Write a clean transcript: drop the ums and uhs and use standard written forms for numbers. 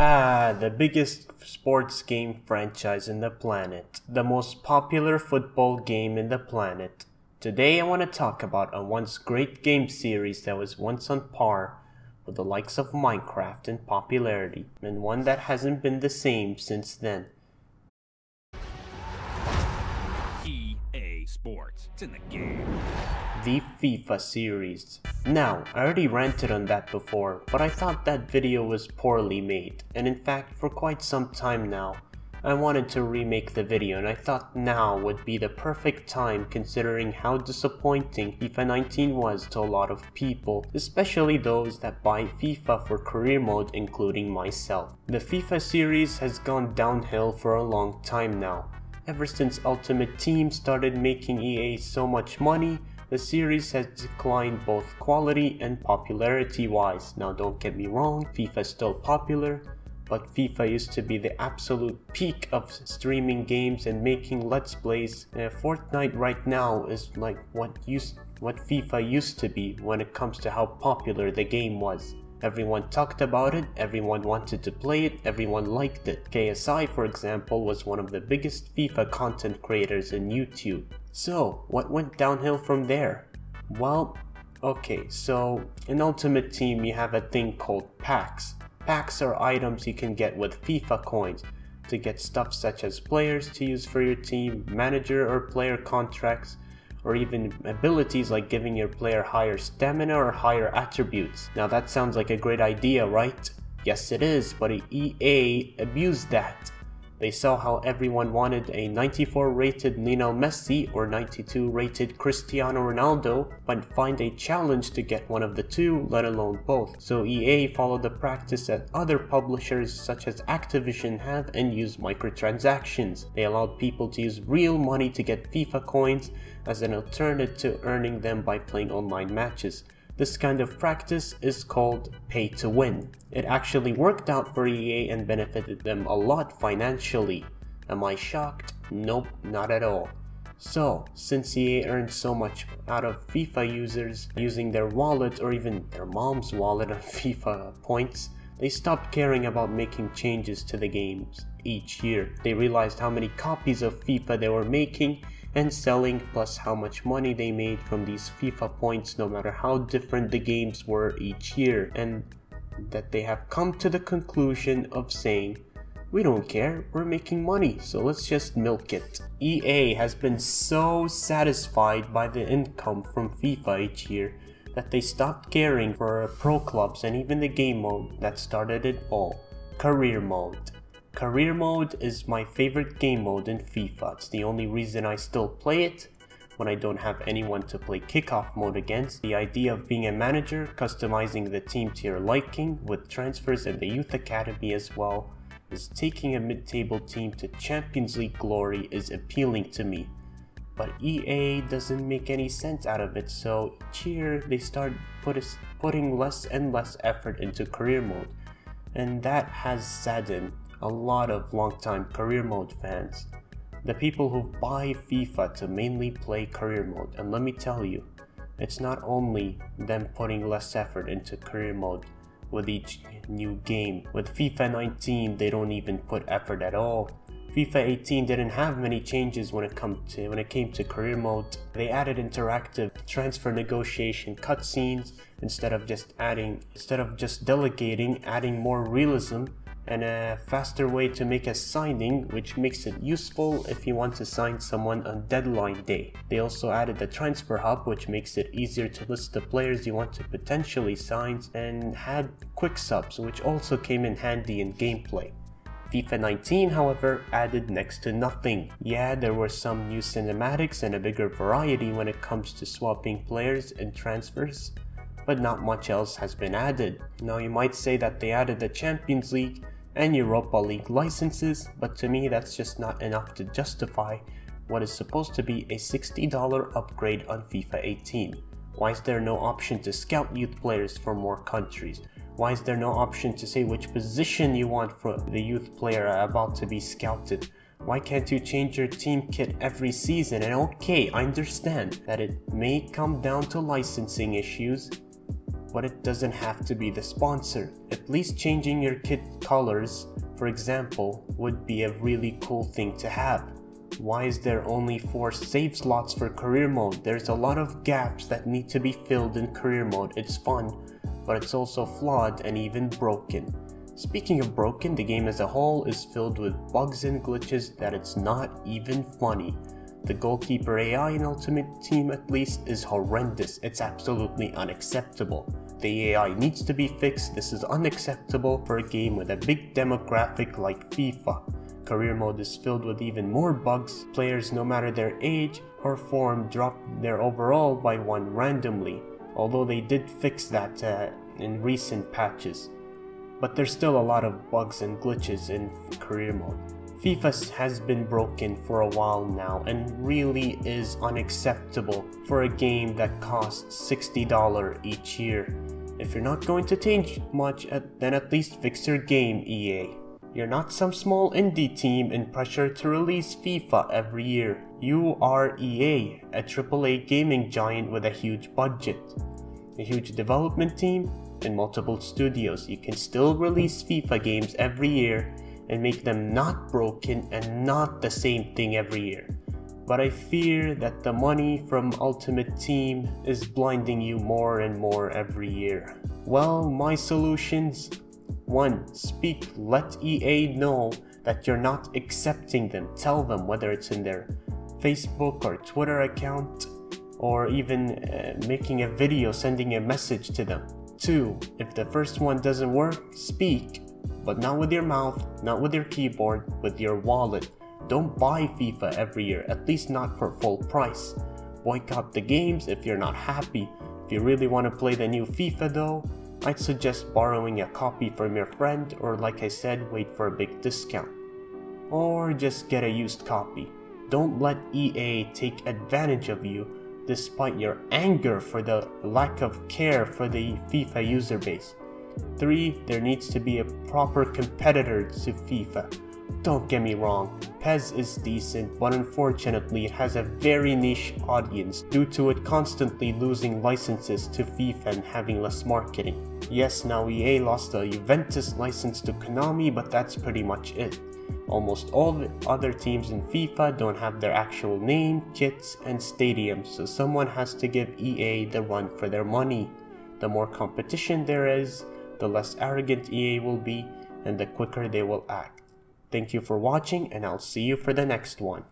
The biggest sports game franchise in the planet, the most popular football game in the planet. Today I want to talk about a once great game series that was once on par with the likes of Minecraft in popularity, and one that hasn't been the same since then. EA Sports, it's in the game. The FIFA series. Now, I already ranted on that before, but I thought that video was poorly made, and in fact for quite some time now I wanted to remake the video, and I thought now would be the perfect time considering how disappointing FIFA 19 was to a lot of people, especially those that buy FIFA for career mode, including myself. The FIFA series has gone downhill for a long time now. Ever since Ultimate Team started making EA so much money, the series has declined both quality and popularity wise. Now don't get me wrong, FIFA is still popular, but FIFA used to be the absolute peak of streaming games and making Let's Plays. Fortnite right now is like what FIFA used to be when it comes to how popular the game was. Everyone talked about it, everyone wanted to play it, everyone liked it. KSI, for example, was one of the biggest FIFA content creators in YouTube. So, what went downhill from there? Well, okay, so in Ultimate Team you have a thing called packs. Packs are items you can get with FIFA coins to get stuff such as players to use for your team, manager or player contracts, or even abilities like giving your player higher stamina or higher attributes. Now that sounds like a great idea, right? Yes it is, but EA abused that. They saw how everyone wanted a 94 rated Lionel Messi or 92 rated Cristiano Ronaldo, but find a challenge to get one of the two, let alone both. So EA followed the practice that other publishers such as Activision have and used microtransactions. They allowed people to use real money to get FIFA coins as an alternative to earning them by playing online matches. This kind of practice is called pay to win. It actually worked out for EA and benefited them a lot financially. Am I shocked? Nope, not at all. So, since EA earned so much out of FIFA users using their wallet or even their mom's wallet on FIFA points, they stopped caring about making changes to the games each year. They realized how many copies of FIFA they were making and selling, plus how much money they made from these FIFA points no matter how different the games were each year, and that they have come to the conclusion of saying, we don't care, we're making money, so let's just milk it. EA has been so satisfied by the income from FIFA each year that they stopped caring for pro clubs and even the game mode that started it all, career mode. Career mode is my favorite game mode in FIFA. It's the only reason I still play it when I don't have anyone to play kickoff mode against. The idea of being a manager, customizing the team to your liking with transfers and the youth academy as well, is taking a mid-table team to Champions League glory is appealing to me. But EA doesn't make any sense out of it, so each year they start putting less and less effort into career mode, and that has saddened a lot of long-time career mode fans. The people who buy FIFA to mainly play career mode, and let me tell you, it's not only them putting less effort into career mode with each new game. With FIFA 19 they don't even put effort at all. FIFA 18 didn't have many changes when it came to career mode. They added interactive transfer negotiation cutscenes instead of just delegating, adding more realism and a faster way to make a signing, which makes it useful if you want to sign someone on deadline day. They also added the transfer hub, which makes it easier to list the players you want to potentially sign, and had quick subs, which also came in handy in gameplay. FIFA 19, however, added next to nothing. Yeah, there were some new cinematics and a bigger variety when it comes to swapping players and transfers, but not much else has been added. Now you might say that they added the Champions League and Europa League licenses, but to me that's just not enough to justify what is supposed to be a $60 upgrade on FIFA 18. Why is there no option to scout youth players for more countries? Why is there no option to say which position you want for the youth player about to be scouted? Why can't you change your team kit every season? And okay, I understand that it may come down to licensing issues, but it doesn't have to be the sponsor. At least changing your kit colors, for example, would be a really cool thing to have. Why is there only 4 save slots for career mode? There's a lot of gaps that need to be filled in career mode. It's fun, but it's also flawed and even broken. Speaking of broken, the game as a whole is filled with bugs and glitches that it's not even funny. The goalkeeper AI in Ultimate Team at least is horrendous. It's absolutely unacceptable. The AI needs to be fixed. This is unacceptable for a game with a big demographic like FIFA. Career mode is filled with even more bugs. Players, no matter their age or form, drop their overall by 1 randomly, although they did fix that in recent patches. But there's still a lot of bugs and glitches in career mode. FIFA has been broken for a while now and really is unacceptable for a game that costs $60 each year. If you're not going to change much, then at least fix your game, EA. You're not some small indie team in pressure to release FIFA every year. You are EA, a AAA gaming giant with a huge budget, a huge development team, and multiple studios. You can still release FIFA games every year and make them not broken and not the same thing every year. But I fear that the money from Ultimate Team is blinding you more and more every year. Well, my solutions: 1. Speak. Let EA know that you're not accepting them. Tell them, whether it's in their Facebook or Twitter account, or even making a video, sending a message to them. 2. If the first one doesn't work, speak. But not with your mouth, not with your keyboard, with your wallet. Don't buy FIFA every year, at least not for full price. Boycott the games if you're not happy. If you really want to play the new FIFA though, I'd suggest borrowing a copy from your friend, or like I said, wait for a big discount. Or just get a used copy. Don't let EA take advantage of you despite your anger for the lack of care for the FIFA user base. 3. There needs to be a proper competitor to FIFA. Don't get me wrong, PES is decent, but unfortunately it has a very niche audience due to it constantly losing licenses to FIFA and having less marketing. Yes, now EA lost the Juventus license to Konami, but that's pretty much it. Almost all the other teams in FIFA don't have their actual name, kits, and stadiums, so someone has to give EA the run for their money. The more competition there is, the less arrogant EA will be, and the quicker they will act. Thank you for watching, and I'll see you for the next one.